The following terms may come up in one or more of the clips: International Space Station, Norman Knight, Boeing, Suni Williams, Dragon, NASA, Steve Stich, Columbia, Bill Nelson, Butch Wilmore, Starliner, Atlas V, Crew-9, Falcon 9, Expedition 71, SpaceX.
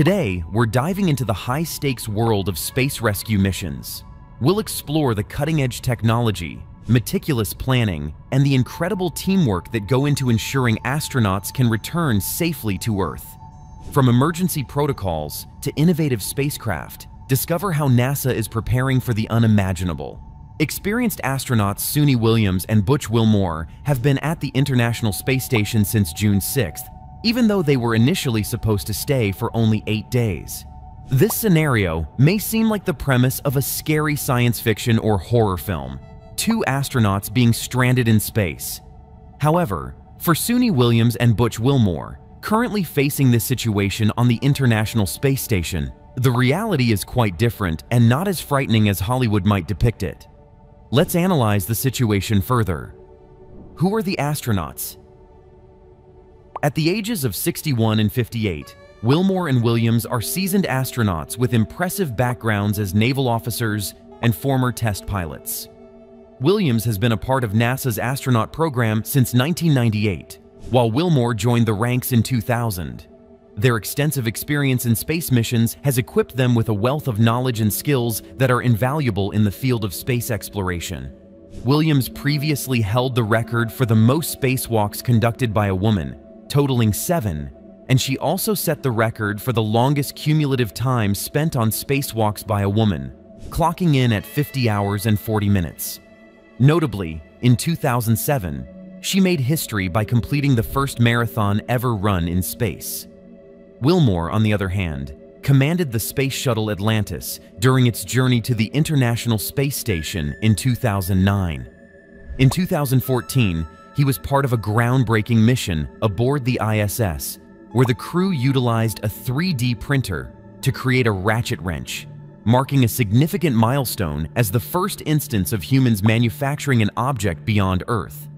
Today, we're diving into the high-stakes world of space rescue missions. We'll explore the cutting-edge technology, meticulous planning, and the incredible teamwork that go into ensuring astronauts can return safely to Earth. From emergency protocols to innovative spacecraft, discover how NASA is preparing for the unimaginable. Experienced astronauts Suni Williams and Butch Wilmore have been at the International Space Station since June 6th, even though they were initially supposed to stay for only 8 days. This scenario may seem like the premise of a scary science fiction or horror film, two astronauts being stranded in space. However, for Suni Williams and Butch Wilmore, currently facing this situation on the International Space Station, the reality is quite different and not as frightening as Hollywood might depict it. Let's analyze the situation further. Who are the astronauts? At the ages of 61 and 58, Wilmore and Williams are seasoned astronauts with impressive backgrounds as naval officers and former test pilots. Williams has been a part of NASA's astronaut program since 1998, while Wilmore joined the ranks in 2000. Their extensive experience in space missions has equipped them with a wealth of knowledge and skills that are invaluable in the field of space exploration. Williams previously held the record for the most spacewalks conducted by a woman, totaling 7, and she also set the record for the longest cumulative time spent on spacewalks by a woman, clocking in at 50 hours and 40 minutes. Notably, in 2007, she made history by completing the first marathon ever run in space. Wilmore, on the other hand, commanded the space shuttle Atlantis during its journey to the International Space Station in 2009. In 2014, he was part of a groundbreaking mission aboard the ISS, where the crew utilized a 3D printer to create a ratchet wrench, marking a significant milestone as the first instance of humans manufacturing an object beyond Earth.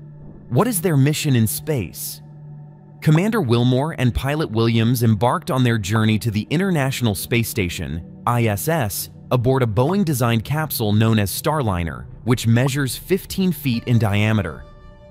What is their mission in space? Commander Wilmore and Pilot Williams embarked on their journey to the International Space Station, ISS, aboard a Boeing-designed capsule known as Starliner, which measures 15 feet in diameter.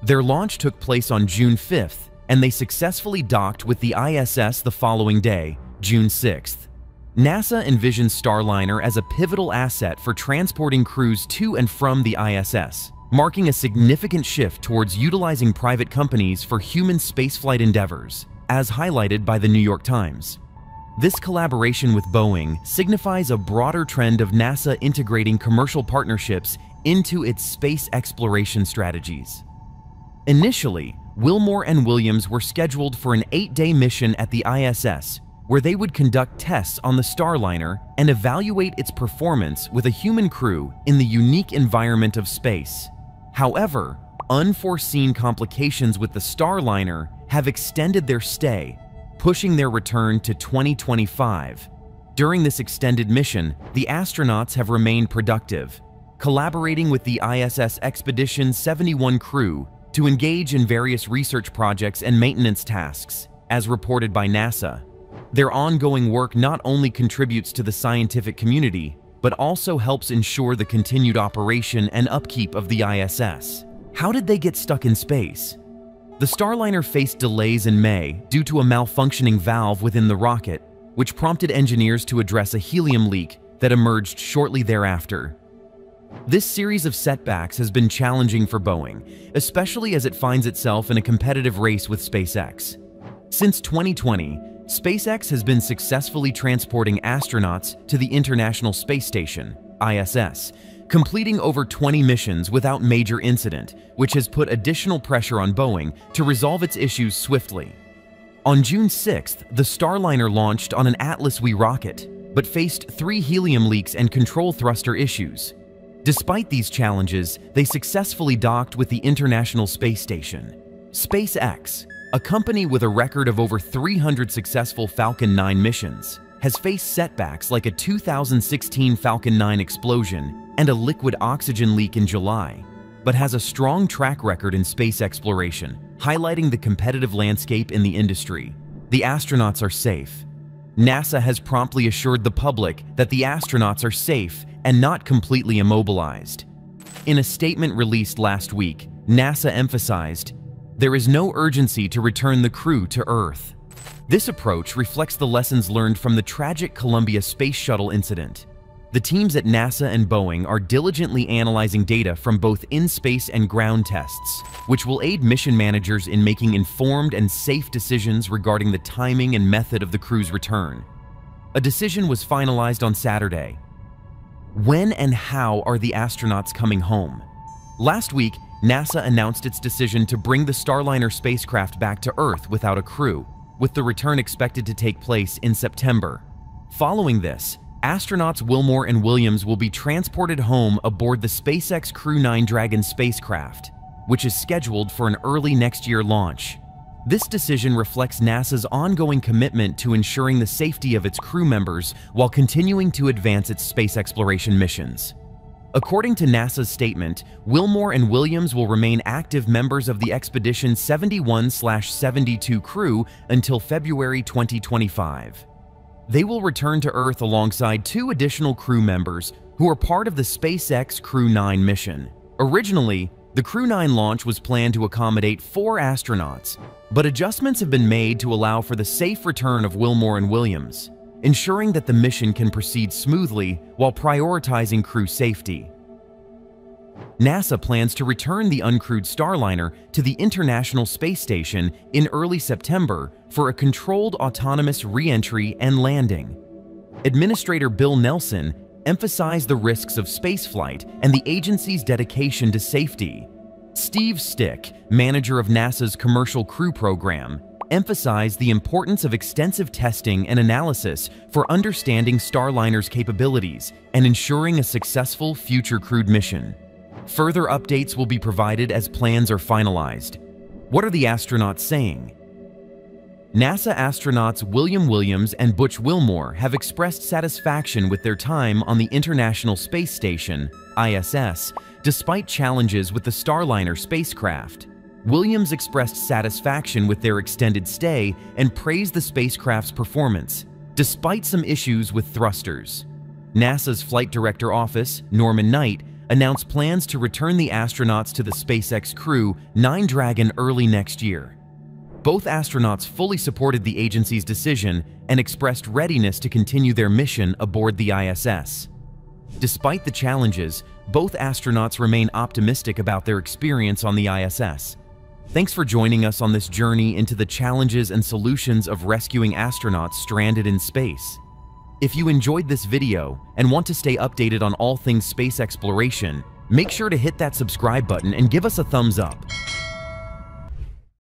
Their launch took place on June 5th, and they successfully docked with the ISS the following day, June 6th. NASA envisions Starliner as a pivotal asset for transporting crews to and from the ISS, marking a significant shift towards utilizing private companies for human spaceflight endeavors, as highlighted by the New York Times. This collaboration with Boeing signifies a broader trend of NASA integrating commercial partnerships into its space exploration strategies. Initially, Wilmore and Williams were scheduled for an 8-day mission at the ISS, where they would conduct tests on the Starliner and evaluate its performance with a human crew in the unique environment of space. However, unforeseen complications with the Starliner have extended their stay, pushing their return to 2025. During this extended mission, the astronauts have remained productive, collaborating with the ISS Expedition 71 crew to engage in various research projects and maintenance tasks, as reported by NASA. Their ongoing work not only contributes to the scientific community, but also helps ensure the continued operation and upkeep of the ISS. How did they get stuck in space? The Starliner faced delays in May due to a malfunctioning valve within the rocket, which prompted engineers to address a helium leak that emerged shortly thereafter. This series of setbacks has been challenging for Boeing, especially as it finds itself in a competitive race with SpaceX. Since 2020, SpaceX has been successfully transporting astronauts to the International Space Station, ISS, completing over 20 missions without major incident, which has put additional pressure on Boeing to resolve its issues swiftly. On June 6th, the Starliner launched on an Atlas V rocket, but faced 3 helium leaks and control thruster issues. Despite these challenges, they successfully docked with the International Space Station. SpaceX, a company with a record of over 300 successful Falcon 9 missions, has faced setbacks like a 2016 Falcon 9 explosion and a liquid oxygen leak in July, but has a strong track record in space exploration, highlighting the competitive landscape in the industry. The astronauts are safe. NASA has promptly assured the public that the astronauts are safe and not completely immobilized. In a statement released last week, NASA emphasized, "There is no urgency to return the crew to Earth. This approach reflects the lessons learned from the tragic Columbia Space Shuttle incident. The teams at NASA and Boeing are diligently analyzing data from both in-space and ground tests, which will aid mission managers in making informed and safe decisions regarding the timing and method of the crew's return. A decision was finalized on Saturday. When and how are the astronauts coming home? Last week, NASA announced its decision to bring the Starliner spacecraft back to Earth without a crew, with the return expected to take place in September. Following this, astronauts Wilmore and Williams will be transported home aboard the SpaceX Crew-9 Dragon spacecraft, which is scheduled for an early next year launch. This decision reflects NASA's ongoing commitment to ensuring the safety of its crew members while continuing to advance its space exploration missions. According to NASA's statement, Wilmore and Williams will remain active members of the Expedition 71/72 crew until February 2025. They will return to Earth alongside two additional crew members who are part of the SpaceX Crew-9 mission. Originally, the Crew-9 launch was planned to accommodate 4 astronauts, but adjustments have been made to allow for the safe return of Wilmore and Williams, ensuring that the mission can proceed smoothly while prioritizing crew safety. NASA plans to return the uncrewed Starliner to the International Space Station in early September for a controlled autonomous re-entry and landing. Administrator Bill Nelson emphasized the risks of spaceflight and the agency's dedication to safety. Steve Stich, manager of NASA's Commercial Crew Program, emphasized the importance of extensive testing and analysis for understanding Starliner's capabilities and ensuring a successful future crewed mission. Further updates will be provided as plans are finalized. What are the astronauts saying? NASA astronauts Williams and Butch Wilmore have expressed satisfaction with their time on the International Space Station, ISS, despite challenges with the Starliner spacecraft. Williams expressed satisfaction with their extended stay and praised the spacecraft's performance, despite some issues with thrusters. NASA's Flight Director Office, Norman Knight, announced plans to return the astronauts to the SpaceX Crew-9 Dragon early next year. Both astronauts fully supported the agency's decision and expressed readiness to continue their mission aboard the ISS. Despite the challenges, both astronauts remain optimistic about their experience on the ISS. Thanks for joining us on this journey into the challenges and solutions of rescuing astronauts stranded in space. If you enjoyed this video and want to stay updated on all things space exploration, make sure to hit that subscribe button and give us a thumbs up.